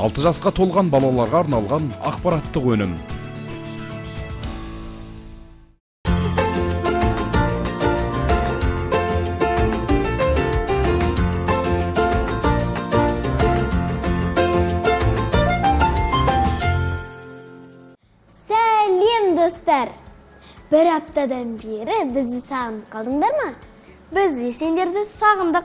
6 жасқа толған балаларға арналған ақпараттық өнім. Bir haftadan beri bizi sağınıp kaldınlar mı? Biz de senlerdi sağındık.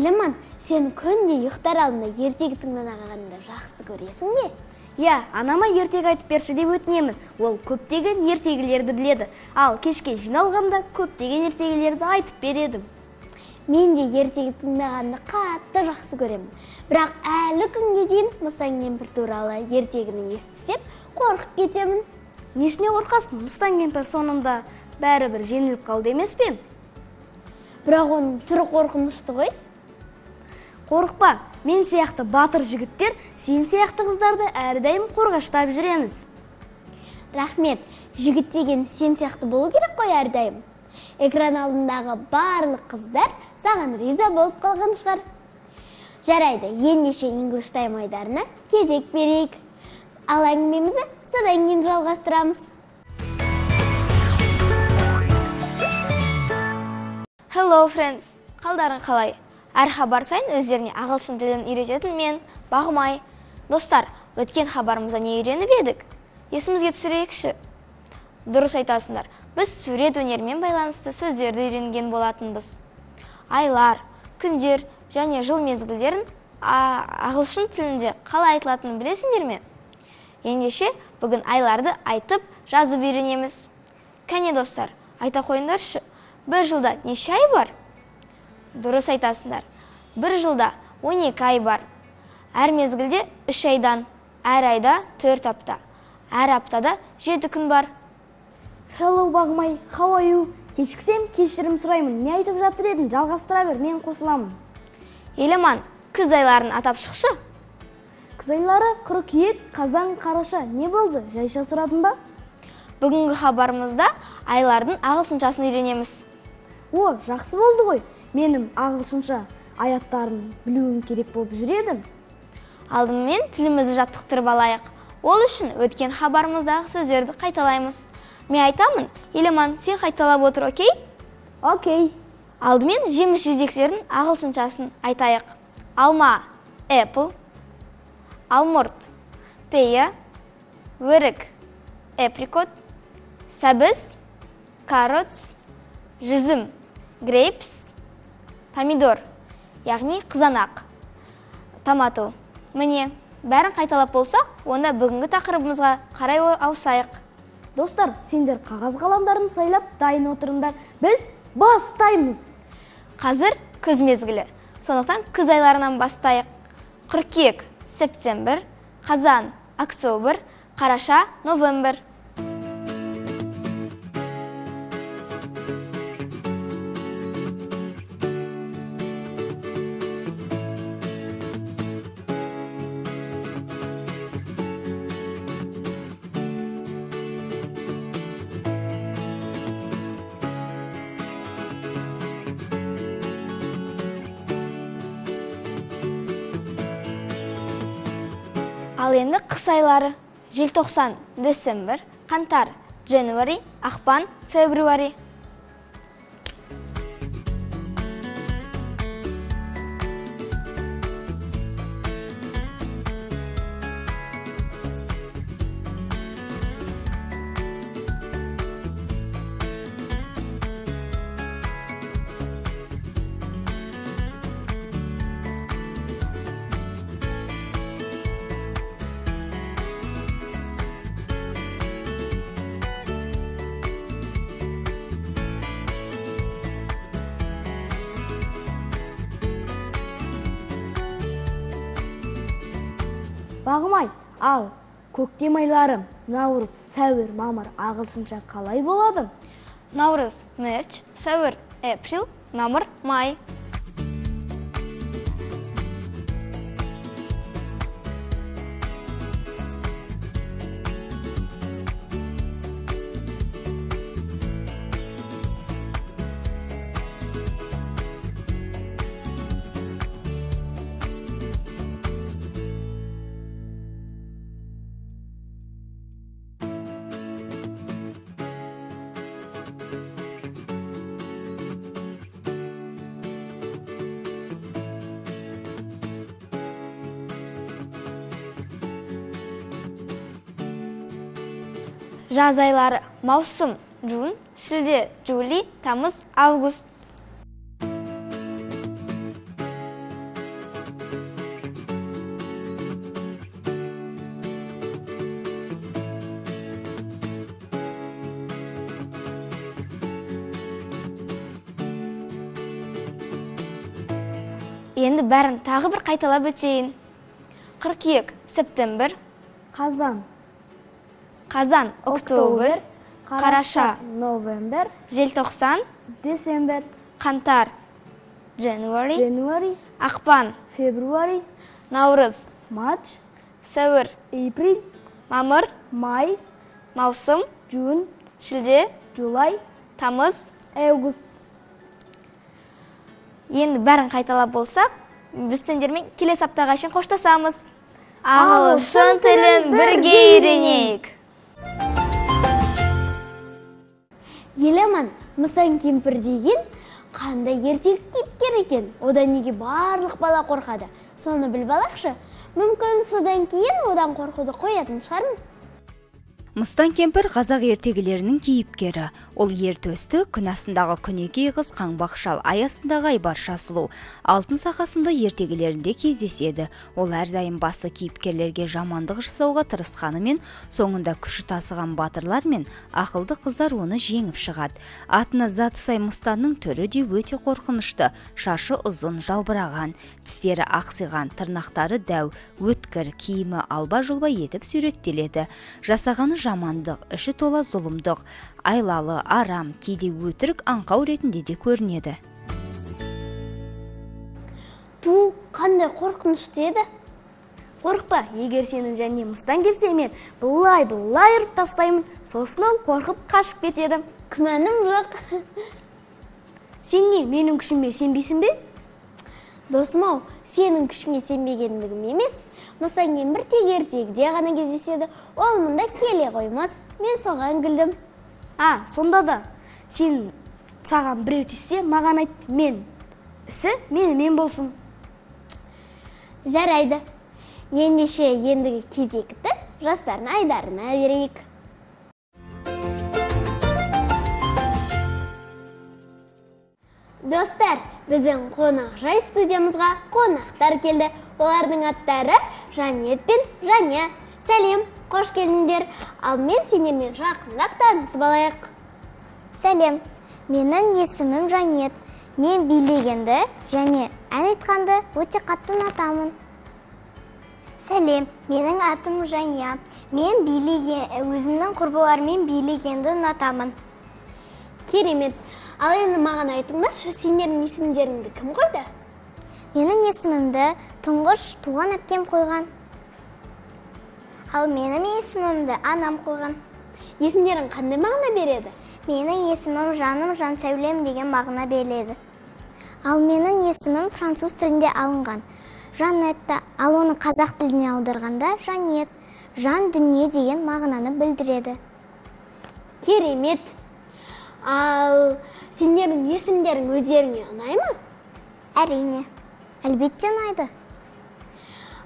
Еліман, sen könde yuxtar alına ертегі тыңдан ағағанды жақсы көресің бе? Ya, anama ертегі айтып берші деп өтінемін. Ол көптеген ертегілерді біледі. Ал кешке жиналғанда көптеген ертегілерді айтып бередім. Мен де ертегі тыңдағанды қатты жақсы көремін. Бірақ әлі күнге дейін Мыстан Кемпір туралы ертегіні естісеп, қорқып кетемін. Несіне қорқасың? Мыстан Кемпір соңында бәрібір жеңіліп қалды емес пе? Бірақ оның түрі қорқынышты ғой. Korkma, men сияқты батыр жігіттер, sen сияқты қыздарды әрдайым қорғаштап жүреміз. Рахмет, жігіт деген sen сияқты болу керек қой әрдайым. Экран алдындағы барлық қыздар саған риза болып қалған шығар. Жарайды, ендеше English Time айдарына кезек берейік. Ал әңгімемізді содан кейін жалғастырамыз. Hello friends, қалдарың қалай? Әр хабар сайын өздеріне ағылшын тілін үйрететін мен, Бағымай. Достар, өткен хабарымызда не үйреніп едік? Есімізге түсірейікші. Дұрыс айтасыңдар, біз сурет өнерімен байланысты сөздерді үйренген болатынбыз. Айлар, күндер және жыл мезгілдерін ағылшын тілінде қалай айтылатынын білесіңдер ме? Ендеше, бүгін айларды айтып, жазып үйренеміз. Кәне достар, айта қойыңдаршы. bir жылда неше ай бар? Дұрыс айтасыңдар. Bir жылда 12 ай бар. Әр мезгілде 3 айдан, әр айда 4 апта, әр аптада 7 күн бар. Hello Bagmay, how are you? Кешіксем, кешірім сұраймын. Не айтып жатыр едің? Жалғастыра бер, мен қосыламын. Еламан, күз айларын атап шықшы. Күз айлары қыркүйек, қазан, қараша. Не болды? Жайша сұрадың ба? Бүгінгі хабарымызда айлардың ағылшыншасын үйренеміз. О, жақсы болды ғой. Менің ағылшынша аяттарын білуім керек болып жүредім. Алдымен тілімізді жаттықтырып алайық. Ол үшін өткен хабарымыздағы сөздерді қайталаймыз. Мен айтамын, Еламан, сен қайталап отыр, окей? Окей. Алдымен жеміс-жидектердің ағылшыншасын айтайық. Алма – apple, алмұрт – pear, өрік – apricot, сәбіз – carrots, жүзім – grapes, помидор, яғни қызанақ, томато. Міне, бәрін қайталап болсақ, онда бүгінгі тақырыбымызға қарай ауысайық. Достар, сендер қағаз қаламдарын сайлап, дайын отырыңдар. Біз бастаймыз. Қазір күз мезгілі. Сондықтан күз айларынан бастайық. Қыркүйек – септембір, қазан – октобер, қараша – новембер. Ал енді қыс айлары. Желтоқсан – десембер, қаңтар – жануари, ақпан – февруари. Бағымай, ал, көктем айларым, наурыз, сәуір, мамыр, ағылшынша қалай болады? Наурыз, мерч, сәуір, април, мамыр, май. Жаз айлары – маусым, жун, шілде, жули, тамыз, август. Енді бәрін тағы бір қайталап өтейін. Қыркүйек – септембір, қазан. Қазан – октобер, қараша – новембер, желтоқсан – десембер, қаңтар – жануари, ақпан – февруари, наурыз – март, сәуір – апрель, мамыр – май, маусым – жун, шілде – жулай, тамыз – август. Енді бәрін қайталап болсақ, біз сендермен келесі аптаға шейін қоштасамыз. Ағылшын тілін бірге үйренейік. Еламан, Мысан кемпір деген қандай ертегі кейіпкер екен? Одан неге барлық бала қорқады? Соны біліп алайықшы. Мүмкін содан кейін одан қорқуды қоятын шығармын. Мыстан кемпір қазақ ертегілерінің кейіпкері. Ол ер төсті күн астындағы күнекей қыз қаңбақшал аясындағы айбарша сұлу. Алтын сақасында ертегілерінде кездеседі. Ол әрдайым басы кейіпкерлерге жамандық жасауға тырысқанымен, соңында күші тасыған батырлар мен ақылды қыздар оны жеңіп шығады. Атына заты сай мыстанның түрі де өте қорқынышты. Шашы ұзын, жалбыраған, тістері ақсиған, тырнақтары дәу, өткір, киімі алба-жұлба етіп суреттеледі. Жасағаны жамандық, іші тола зұлымдық, айлалы, арам, кейде өтірік аңқау ретінде де көрінеді. Ту қандай қорқынышты еді? Қорқпа, егер сенің және мыстан келсе мен бұлай-бұлай ұрып тастаймын, сосын қорқып қашып кетеді. Күмәнім жоқ. Сен не, менің күшіме сенбейсің бе? Досым-ау, сенің күшіңе сенбегендігім емес. Мыстан кемпір ертегіде ғана кездеседі, ол мұнда келе қоймас. Мен соған күлдім. А, сонда да, сен саған біреу тисе, маған айт, мен. Ісі мен болсын. Жарайды. Ендеше ендігі кезекті жастардың айдарына берейік. Достар, біздің қонақжай студиямызға қонақтар келді. Олардың аттары Жанет пен Жаня. Сәлем, қош келдіңдер. Ал мен сендермен жақынырақ танысып алайық. Сәлем, менің есімім Жанет. Мен билегенді және ән айтқанды өте қатты ұнатамын. Сәлем, менің атым Жаня. Мен өзімнің құрбылармен билегенді ұнатамын. Керемет. Ал енді маған айтыңдаршы, сендердің есімдеріңді кім қойды? Менің есімімді тұңғыш туған әпкем қойған. Ал менің есімімді анам қойған. Есімдерің қандай мағына береді? Менің есімім Жаным, Жансәулем деген мағына береді. Ал менің есімім француз тілінде алынған. Жанетті, ал оны қазақ тіліне аударғанда Жанет, жан дүние деген мағынаны білдіреді. Керемет! Ал сендердің есімдерің өздеріңе ұнай ма? Әрине. Әлбетте ұнайды.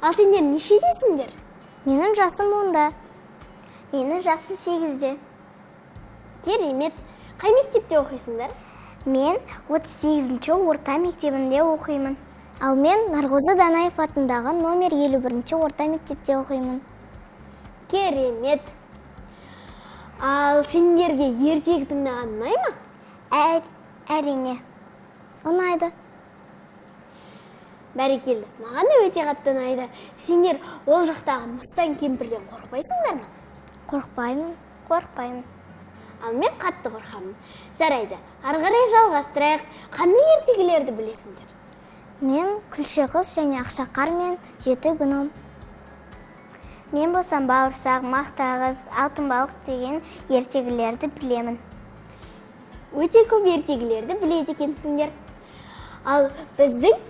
Ал сендер нешедесіңдер? Менің жасым 10-да. Менің жасым 8-де. Керемет. Қай мектепте оқисыңдар? Мен 38-ші орта мектебінде оқимын. Ал мен Нарғозы Данаев атындағы номер 51-ші орта мектепте оқимын. Керемет. Ал сендерге ертегінің ұнай ма? Әрине. Ұнайды. Бәрекелді. Маған да өте қатты ұнайды. Сендер ол жақтағы мыстан кемпірден қорықпайсыңдар ма? Қорықпаймын. Қорықпаймын. Ал мен қатты қорқамын. Жарайды. Ары қарай жалғастырайық. Қандай ертегілерді білесіңдер? Мен Күлше қыз және Ақшақар мен Жеті гном. Мен болсам бауырсақ, мақтағыз, алтын балық деген ертегілерді білемін. Өте көп ертегілерді біледі екенсіңдер. Ал біздің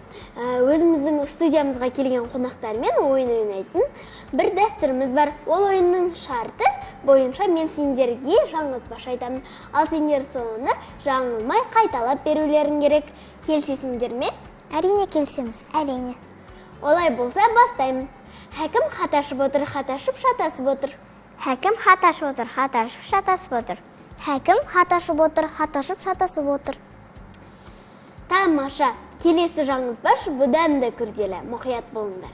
өзіміздің студиямызға келген қонақтармен ойын ойнайтын бір дәстүріміз бар. Ол ойынның шарты бойынша мен сендерге жаңылтпаш айтамын. Ал сендер соны жаңылмай қайталап берулерің керек. Келісесіңдер ме? Әрине келісеміз. Әрине. Олай болса бастаймын. Хәкім қаташып отыр, қаташып шатасып отыр. Хәкім қаташып отыр, қаташып шатасып отыр. Хәкім қаташып отыр, қаташып шатасып отыр. Тамаша, келесі жаңылтпаш бұдан да күрделі, мұқият болыңдар.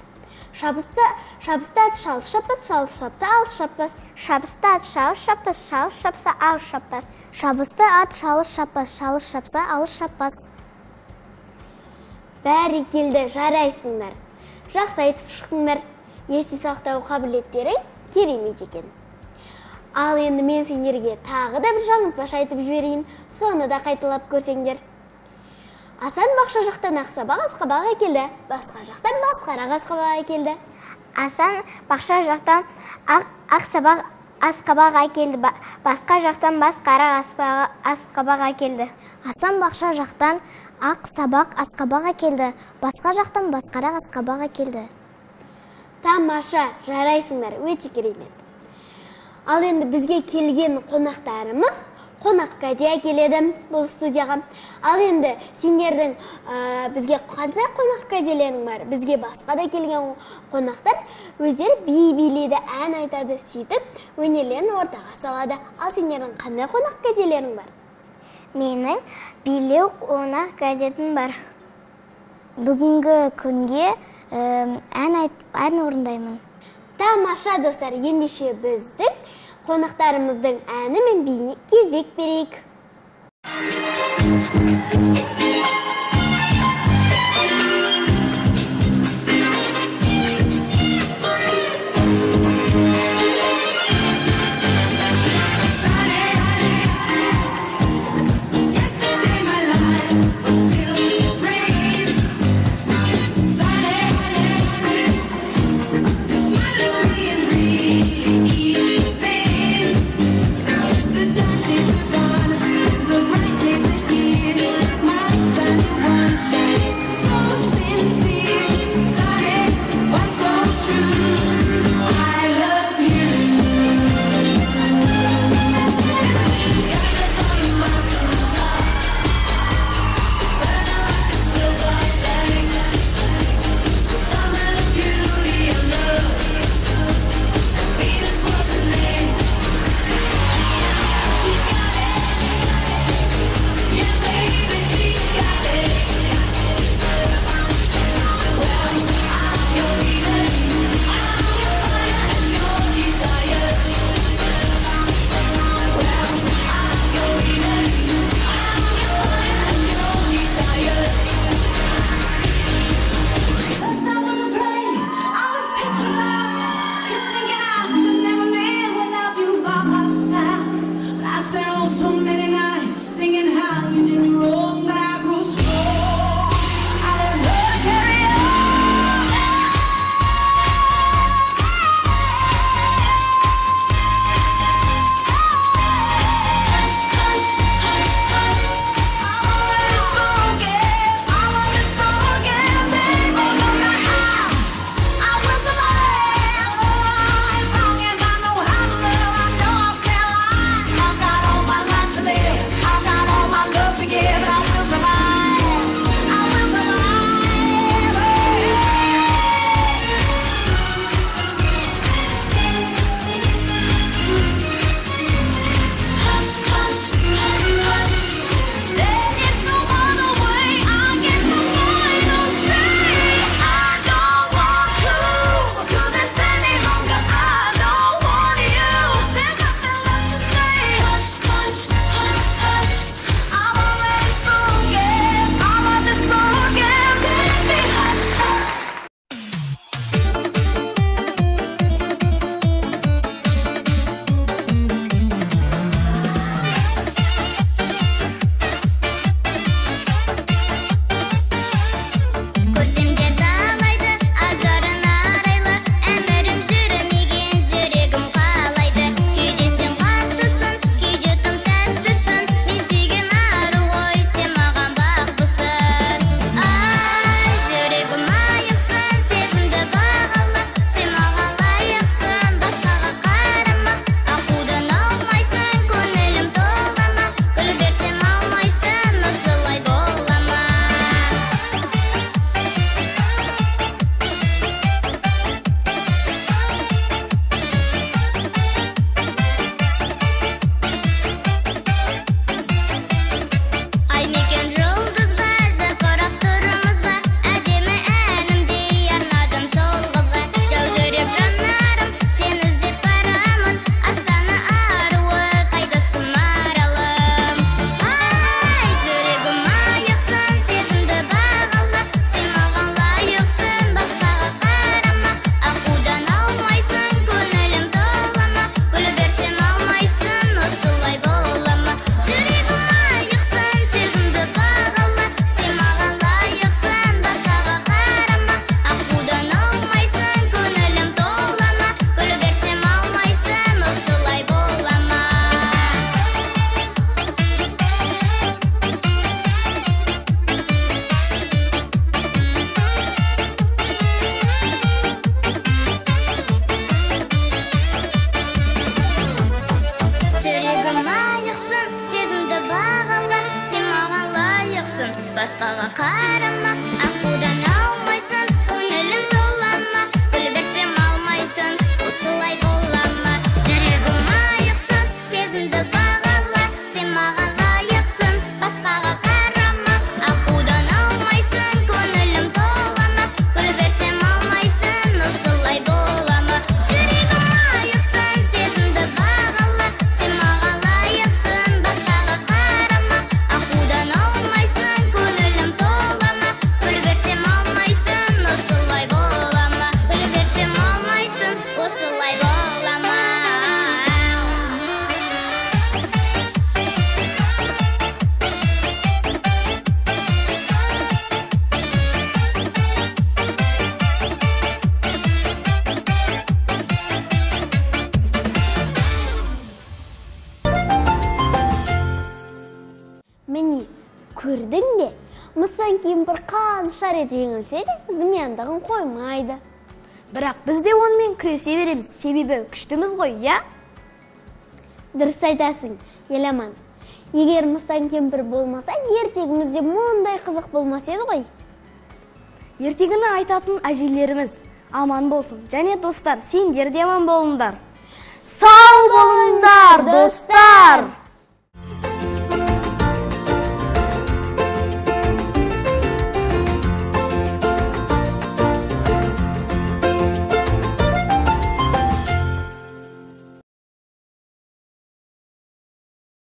Шабысты ат шал шапыс, шал шапса ал шапыс. Шабысты ат шал шапыс, шал шапса ал шапыс. Шабысты ат шал шапыс, шал шапса ал шапыс. Бәрекелді, жарайсыңдар. Жақсы айтып шықтыңдар. Есте сақтау қабілеттерің керемет екен. Ал енді мен сендерге тағы да бір жаңылтпаш айтып жіберейін, соны да қайталап көрсеңдер. Асан бақша жақтан ақсабақ асқабақ әкелді, басқа жақтан басқарақ асқабақ әкелді. Асан бақша жақтан ақсабақ асқабақ әкелді, басқа жақтан басқарақ асқабақ әкелді. Асан бақша жақтан ақсабақ асқабақ әкелді, басқа жақтан басқарақ асқабақ әкелді. Тамаша, жарайсыңдар, өте керемет. Ал енді бізге келген қонақтарымыз Konakka diye geledim bu studiyaga. Al endi senlerden bizge qanday konakka gelening var? Bizge başqa da kelgan qonaqlar özleri bi-biledi, an aytadi, sütüp önelerini ortaga saladi. Al senlerden qanday konakka gelening var? Mening bilew konakka gadetim var. Bugungi kunga an o'rindayman. Tamasha do'stlar, endişe bizdi. Konaklarımızın anı men beyni gezek bereyik. Baskala karama, akudan almaysın, önelim dolanma, gülü versem almaysın, usulay bolanma. Şerigim ayıksın, sezindi bağala, sen mağan layıksın, baskala karama, akudan almaysın, önelim dolanma, gülü versem almaysın, usulay bolanma. Şerigim ayıksın, sezindi bağala, sen mağan layıksın, baskala karama, akudan almaysın. Көрдің бе? Мысан кейін бір қанша рет жеңілсе де, зымияндығын қоймайды. Бірақ бізде онымен күресе береміз, себебі күштіміз ғой, я? Дұрыс айтасың, Еламан. Егер Мысан кейін бір болмаса, ертегімізде мұндай қызық болмас еді ғой. Ертегіні айтатын әжелеріміз аман болсын. Және достар, сендер де аман болыңдар. Сау болыңдар, достар!